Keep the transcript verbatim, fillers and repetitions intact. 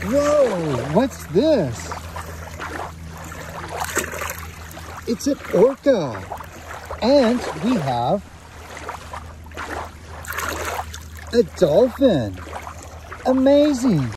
Whoa, what's this? It's an orca. And we have a dolphin. Amazing.